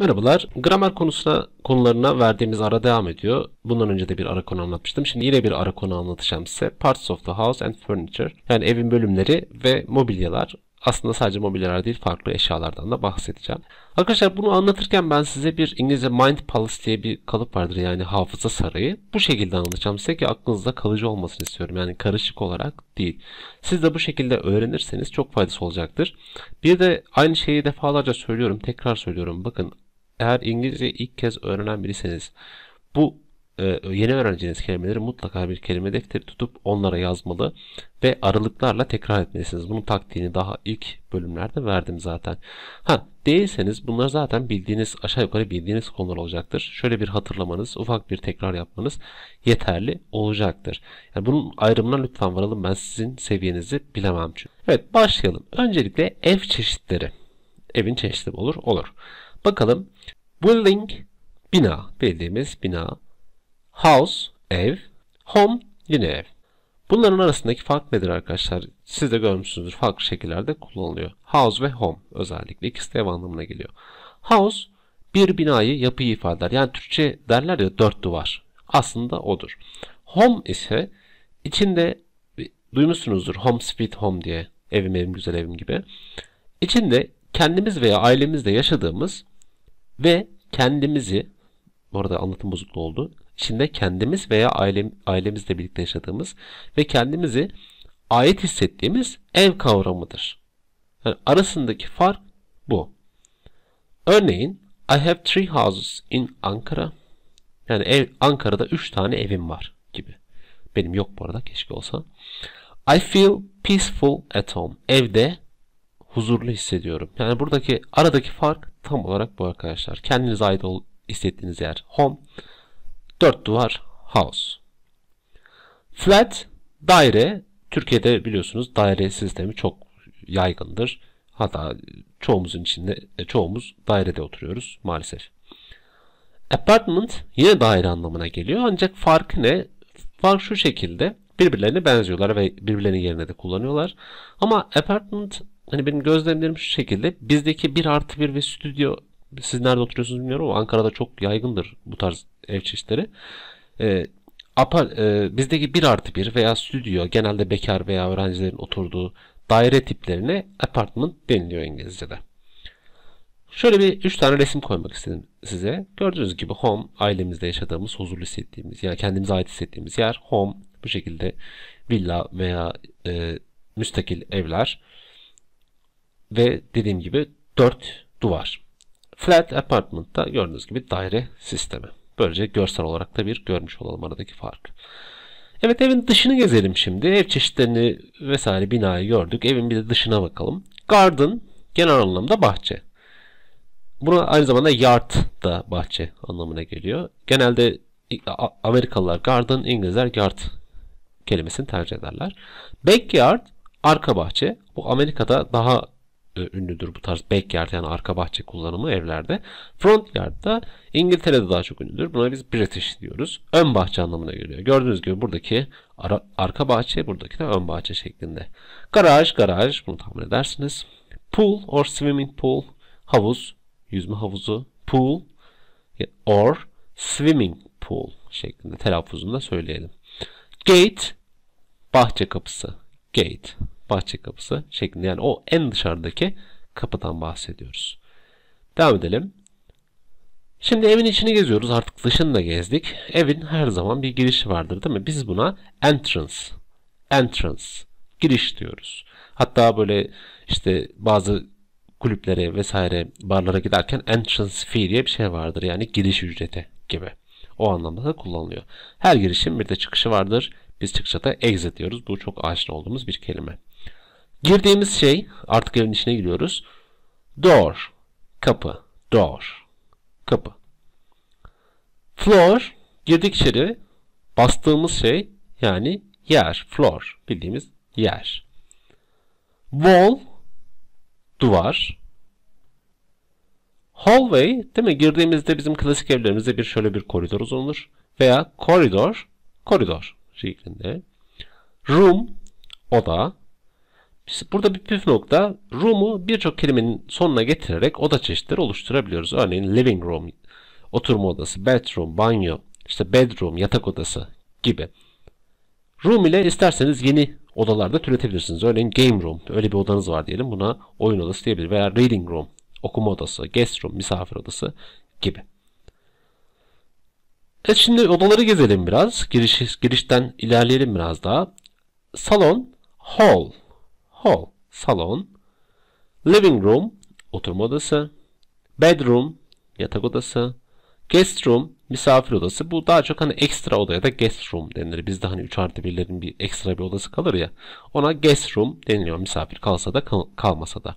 Merhabalar. Gramer konularına verdiğimiz ara devam ediyor. Bundan önce de bir ara konu anlatmıştım. Şimdi yine bir ara konu anlatacağım size. Parts of the house and furniture. Yani evin bölümleri ve mobilyalar. Aslında sadece mobilyalar değil, farklı eşyalardan da bahsedeceğim. Arkadaşlar bunu anlatırken ben size bir İngilizce mind palace diye bir kalıp vardır, yani hafıza sarayı. Bu şekilde anlatacağım size ki aklınızda kalıcı olmasını istiyorum. Yani karışık olarak değil. Siz de bu şekilde öğrenirseniz çok faydası olacaktır. Bir de aynı şeyi defalarca söylüyorum, tekrar söylüyorum. Bakın, eğer İngilizceyi ilk kez öğrenen biriyseniz bu yeni öğreneceğiniz kelimeleri mutlaka bir kelime defteri tutup onlara yazmalı ve aralıklarla tekrar etmelisiniz. Bunun taktiğini daha ilk bölümlerde verdim zaten. Değilseniz bunlar zaten bildiğiniz, aşağı yukarı bildiğiniz konular olacaktır. Şöyle bir hatırlamanız, ufak bir tekrar yapmanız yeterli olacaktır. Yani bunun ayrımına lütfen varalım. Ben sizin seviyenizi bilemem çünkü. Evet, başlayalım. Öncelikle ev çeşitleri. Evin çeşitleri olur. Bakalım. Building, bina, bildiğimiz bina. House, ev. Home, yine ev. Bunların arasındaki fark nedir arkadaşlar? Siz de görmüşsünüzdür, farklı şekillerde kullanılıyor. House ve home özellikle. İkisi de ev anlamına geliyor. House, bir binayı, yapıyı ifade eder. Yani Türkçe derler ya, dört duvar. Aslında odur. Home ise içinde, duymuşsunuzdur home sweet home diye. Evim evim güzel evim gibi. İçinde kendimiz veya ailemizle yaşadığımız ve kendimizi, bu arada anlatım bozukluğu oldu. İçinde kendimiz veya ailemizle birlikte yaşadığımız ve kendimizi ait hissettiğimiz ev kavramıdır. Yani arasındaki fark bu. Örneğin, I have 3 houses in Ankara. Yani Ankara'da 3 tane evim var gibi. Benim yok bu arada, keşke olsa. I feel peaceful at home. Evde huzurlu hissediyorum. Yani buradaki aradaki fark tam olarak bu arkadaşlar. Kendinize ait hissettiğiniz yer home. Dört duvar house. Flat, daire. Türkiye'de biliyorsunuz daire sistemi çok yaygındır. Hatta çoğumuz dairede oturuyoruz maalesef. Apartment yine daire anlamına geliyor. Ancak farkı ne? Fark şu şekilde, birbirlerine benziyorlar ve birbirlerinin yerine de kullanıyorlar. Ama apartment, hani benim gözlemlerim şu şekilde. Bizdeki 1+1 ve stüdyo, siz nerede oturuyorsunuz bilmiyorum ama Ankara'da çok yaygındır bu tarz ev çeşitleri. Bizdeki 1+1 veya stüdyo, genelde bekar veya öğrencilerin oturduğu daire tiplerine apartment deniliyor İngilizce'de. Şöyle bir 3 tane resim koymak istedim size. Gördüğünüz gibi home, ailemizde yaşadığımız, huzurlu hissettiğimiz, yani kendimize ait hissettiğimiz yer home. Bu şekilde villa veya müstakil evler. Ve dediğim gibi 4 duvar. Flat, apartment'ta gördüğünüz gibi daire sistemi. Böylece görsel olarak da bir görmüş olalım aradaki farkı. Evet, evin dışını gezelim şimdi. Ev çeşitlerini vesaire, binayı gördük. Evin bir de dışına bakalım. Garden, genel anlamda bahçe. Buna aynı zamanda yard da bahçe anlamına geliyor. Genelde Amerikalılar garden, İngilizler yard kelimesini tercih ederler. Backyard, arka bahçe. Bu Amerika'da daha ünlüdür bu tarz backyard, yani arka bahçe kullanımı evlerde. Front yard da İngiltere'de daha çok ünlüdür. Buna biz British diyoruz. Ön bahçe anlamına geliyor. Gördüğünüz gibi buradaki arka bahçe, buradaki de ön bahçe şeklinde. Garaj, bunu tahmin edersiniz. Pool or swimming pool, havuz, yüzme havuzu. Pool or swimming pool şeklinde telaffuzunda söyleyelim. Gate, bahçe kapısı. Gate, bahçe kapısı şeklinde, yani o en dışarıdaki kapıdan bahsediyoruz. Devam edelim. Şimdi evin içini geziyoruz, artık dışını da gezdik. Evin her zaman bir girişi vardır değil mi? Biz buna entrance, giriş diyoruz. Hatta böyle işte bazı kulüplere vesaire, barlara giderken entrance fee diye bir şey vardır, yani giriş ücreti gibi. O anlamda da kullanılıyor. Her girişin bir de çıkışı vardır. Biz çıkışa da exit diyoruz. Bu çok aşina olduğumuz bir kelime. Girdiğimiz şey, artık evin içine giriyoruz. Door, kapı. Door, kapı. Floor, girdik içeri, bastığımız şey, yani yer. Floor, bildiğimiz yer. Wall, duvar. Hallway, değil mi? Girdiğimizde bizim klasik evlerimizde bir şöyle bir koridor uzanır. Veya koridor şeklinde. Room, oda. Burada bir püf nokta, room'u birçok kelimenin sonuna getirerek oda çeşitleri oluşturabiliyoruz. Örneğin living room, oturma odası, bedroom, banyo, işte bedroom, yatak odası gibi. Room ile isterseniz yeni odalarda türetebilirsiniz. Örneğin game room, öyle bir odanız var diyelim, buna oyun odası diyebilir. Veya reading room, okuma odası, guest room, misafir odası gibi. Evet, şimdi odaları gezelim biraz. Girişten ilerleyelim biraz daha. Salon, hall. Hall, salon. Living room, oturma odası. Bedroom, yatak odası. Guest room, misafir odası. Bu daha çok hani ekstra odaya da guest room denilir. Bizde hani 3+1'lerin bir ekstra bir odası kalır ya. Ona guest room deniliyor, misafir kalsa da kalmasa da.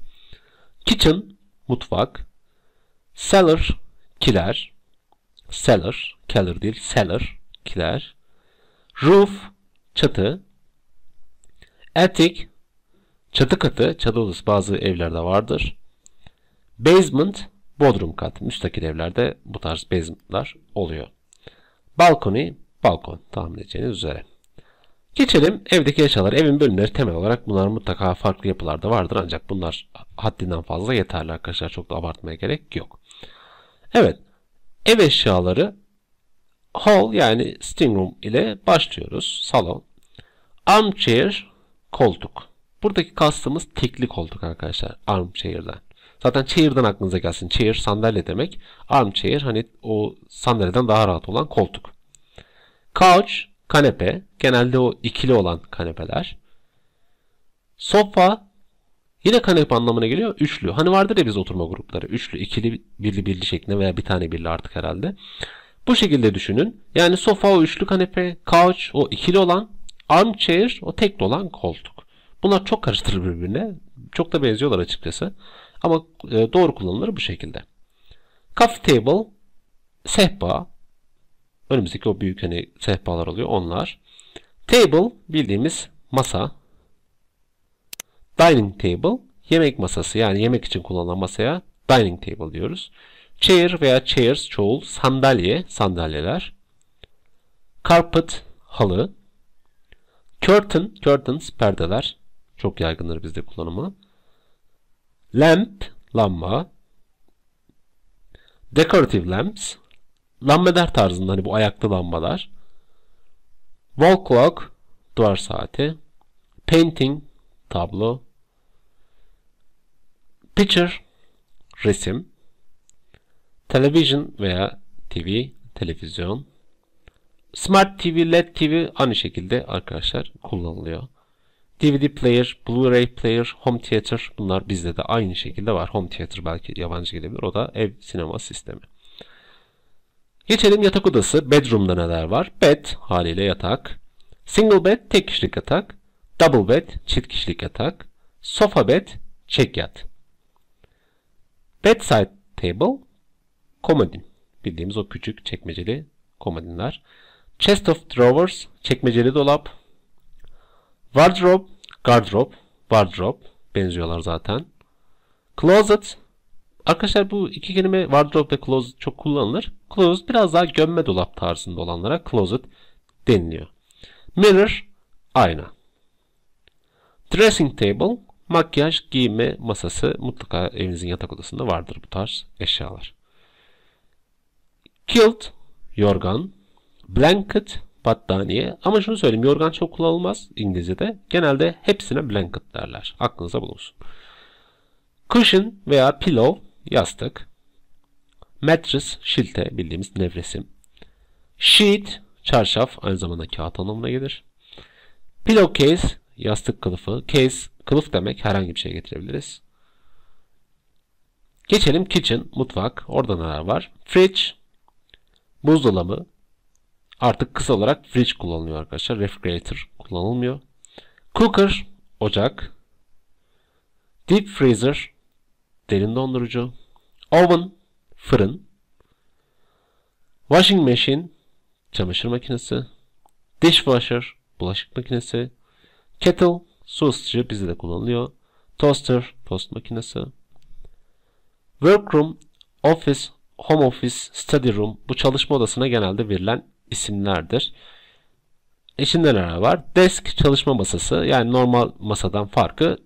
Kitchen, mutfak. Cellar, kiler. Cellar, keller değil, cellar, kiler. Roof, çatı. Attic, çatı katı, çatı odası bazı evlerde vardır. Basement, bodrum kat. Müstakil evlerde bu tarz basementlar oluyor. Balkoni, balkon tahmin edeceğiniz üzere. Geçelim evdeki eşyalar. Evin bölümleri temel olarak bunlar mutlaka farklı yapılarda vardır. Ancak bunlar haddinden fazla yeterli arkadaşlar. Çok da abartmaya gerek yok. Evet. Ev eşyaları hall yani sitting room ile başlıyoruz. Salon. Armchair, koltuk. Buradaki kastımız tekli koltuk arkadaşlar. Armchair'den. Zaten chair'den aklınıza gelsin. Chair sandalye demek. Armchair hani o sandalyeden daha rahat olan koltuk. Couch, kanepe. Genelde o ikili olan kanepeler. Sofa. Yine kanepe anlamına geliyor. Üçlü. Hani vardır ya biz oturma grupları. Üçlü, ikili, birli, birli şeklinde veya bir tane birli artık herhalde. Bu şekilde düşünün. Yani sofa o üçlü kanepe. Couch o ikili olan. Armchair o tekli olan koltuk. Bunlar çok karıştırır birbirine. Çok da benziyorlar açıkçası. Ama doğru kullanılır bu şekilde. Coffee table, sehpa. Önümüzdeki o büyük hani sehpalar oluyor onlar. Table bildiğimiz masa. Dining table, yemek masası yani yemek için kullanılan masaya dining table diyoruz. Chair veya chairs çoğul sandalye, sandalyeler. Carpet, halı. Curtain, curtains perdeler. Çok yaygındır bizde kullanımı. Lamp, lamba. Decorative lamps. Lambeler tarzında hani bu ayaklı lambalar. Wall clock, duvar saati. Painting, tablo. Picture, resim. Television veya TV, televizyon. Smart TV, LED TV aynı şekilde arkadaşlar kullanılıyor. DVD player, Blu-ray player, home theater bunlar bizde de aynı şekilde var. Home theater belki yabancı gelebilir. O da ev sinema sistemi. Geçelim yatak odası. Bedroom'da neler var? Bed haliyle yatak. Single bed tek kişilik yatak. Double bed çift kişilik yatak. Sofa bed çek yat. Bedside table komodin. Bildiğimiz o küçük çekmeceli komodinler. Chest of drawers çekmeceli dolap. Wardrobe, gardrop, wardrobe benziyorlar zaten. Closet, arkadaşlar bu iki kelime wardrobe ve closet çok kullanılır. Closet biraz daha gömme dolap tarzında olanlara closet deniliyor. Mirror, ayna. Dressing table, makyaj, giyinme masası mutlaka evinizin yatak odasında vardır bu tarz eşyalar. Kilt, yorgan. Blanket, battaniye. Ama şunu söyleyeyim, yorgan çok kullanılmaz İngilizce'de. Genelde hepsine blanket derler. Aklınıza bulunsun. Cushion veya pillow, yastık. Mattress, şilte, bildiğimiz nevresim. Sheet, çarşaf, aynı zamanda kağıt anlamına gelir. Pillowcase, yastık kılıfı. Case, kılıf demek, herhangi bir şey getirebiliriz. Geçelim kitchen, mutfak. Orada neler var? Fridge, buzdolabı. Artık kısa olarak fridge kullanılıyor arkadaşlar. Refrigerator kullanılmıyor. Cooker, ocak. Deep freezer, derin dondurucu. Oven, fırın. Washing machine, çamaşır makinesi. Dishwasher, bulaşık makinesi. Kettle, su ısıtıcı bizde de kullanılıyor. Toaster, tost makinesi. Workroom, office, home office, study room. Bu çalışma odasına genelde verilen isimlerdir. İçinde neler var? Desk çalışma masası yani normal masadan farkı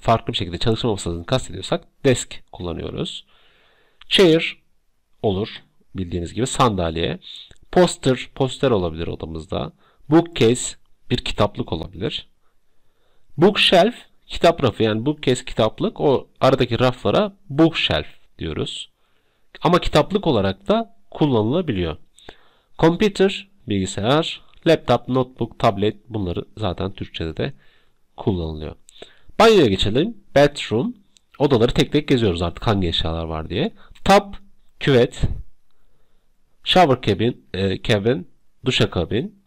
farklı bir şekilde çalışma masasını kastediyorsak desk kullanıyoruz. Chair olur bildiğiniz gibi sandalye. Poster, poster olabilir odamızda. Bookcase bir kitaplık olabilir. Bookshelf kitap rafı, yani bookcase kitaplık, o aradaki raflara bookshelf diyoruz. Ama kitaplık olarak da kullanılabiliyor. Computer bilgisayar, laptop, notebook, tablet, bunları zaten Türkçe'de de kullanılıyor. Banyoya geçelim. Bedroom. Odaları tek tek geziyoruz artık hangi eşyalar var diye. Tap, küvet. Shower cabin, duşakabin.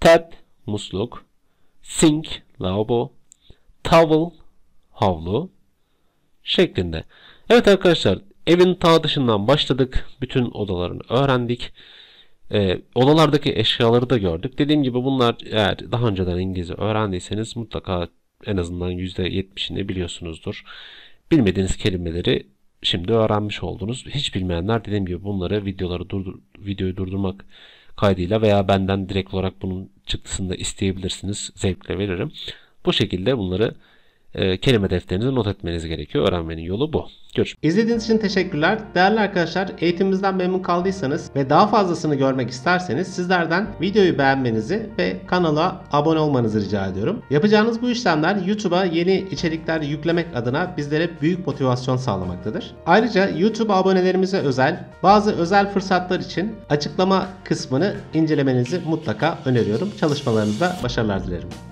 Tap, musluk. Sink, lavabo. Towel, havlu şeklinde. Evet arkadaşlar, evin ta dışından başladık. Bütün odalarını öğrendik. Odalardaki eşyaları da gördük. Dediğim gibi bunlar, eğer daha önceden İngilizce öğrendiyseniz mutlaka en azından %70'ini biliyorsunuzdur. Bilmediğiniz kelimeleri şimdi öğrenmiş oldunuz. Hiç bilmeyenler dediğim gibi bunları videoyu durdurmak kaydıyla veya benden direkt olarak bunun çıktısını da isteyebilirsiniz. Zevkle veririm. Bu şekilde bunları kelime defterinize not etmeniz gerekiyor. Öğrenmenin yolu bu. Görüşmek üzere. İzlediğiniz için teşekkürler. Değerli arkadaşlar, eğitimimizden memnun kaldıysanız ve daha fazlasını görmek isterseniz sizlerden videoyu beğenmenizi ve kanala abone olmanızı rica ediyorum. Yapacağınız bu işlemler YouTube'a yeni içerikler yüklemek adına bizlere büyük motivasyon sağlamaktadır. Ayrıca YouTube abonelerimize özel bazı özel fırsatlar için açıklama kısmını incelemenizi mutlaka öneriyorum. Çalışmalarınızda başarılar dilerim.